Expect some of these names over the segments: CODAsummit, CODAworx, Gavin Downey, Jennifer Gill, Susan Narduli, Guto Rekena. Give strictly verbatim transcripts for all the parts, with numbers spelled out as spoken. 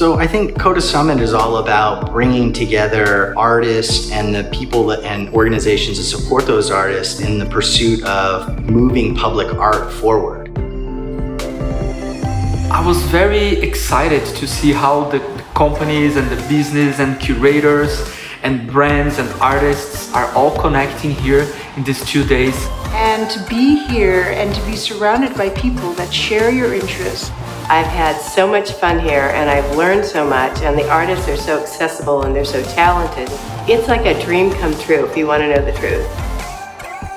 So I think CODAsummit is all about bringing together artists and the people that, and organizations that support those artists in the pursuit of moving public art forward. I was very excited to see how the companies and the business and curators and brands and artists are all connecting here in these two days. And to be here and to be surrounded by people that share your interests. I've had so much fun here and I've learned so much, and the artists are so accessible and they're so talented. It's like a dream come true if you want to know the truth.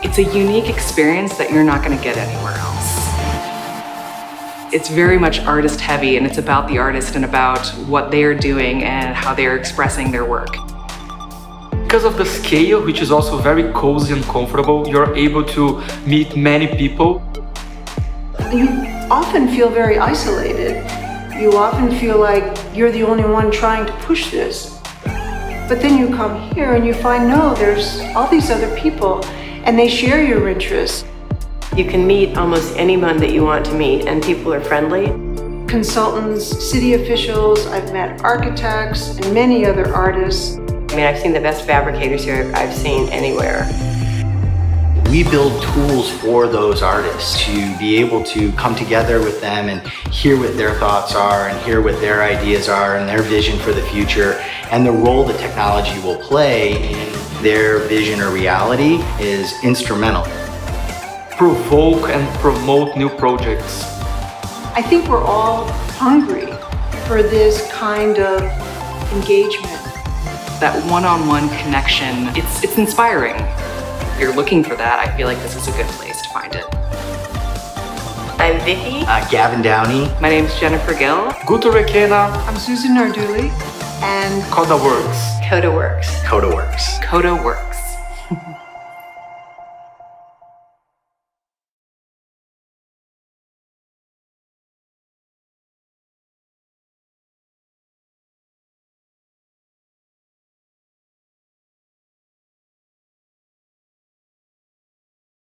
It's a unique experience that you're not going to get anywhere else. It's very much artist heavy, and it's about the artist and about what they are doing and how they are expressing their work. Because of the scale, which is also very cozy and comfortable, you're able to meet many people. You often feel very isolated. You often feel like you're the only one trying to push this. But then you come here and you find, no, there's all these other people and they share your interests. You can meet almost anyone that you want to meet, and people are friendly. Consultants, city officials, I've met architects and many other artists. I mean, I've seen the best fabricators here I've seen anywhere. We build tools for those artists to be able to come together with them and hear what their thoughts are and hear what their ideas are and their vision for the future, and the role that technology will play in their vision or reality is instrumental. Provoke and promote new projects. I think we're all hungry for this kind of engagement. That one-on-one connection, it's, it's inspiring. If you're looking for that, I feel like this is a good place to find it. I'm Vicky. Uh, Gavin Downey. My name's Jennifer Gill. Guto Rekena. I'm Susan Narduli. And CODAworx. CODAworx. CODAworx. CODAworx.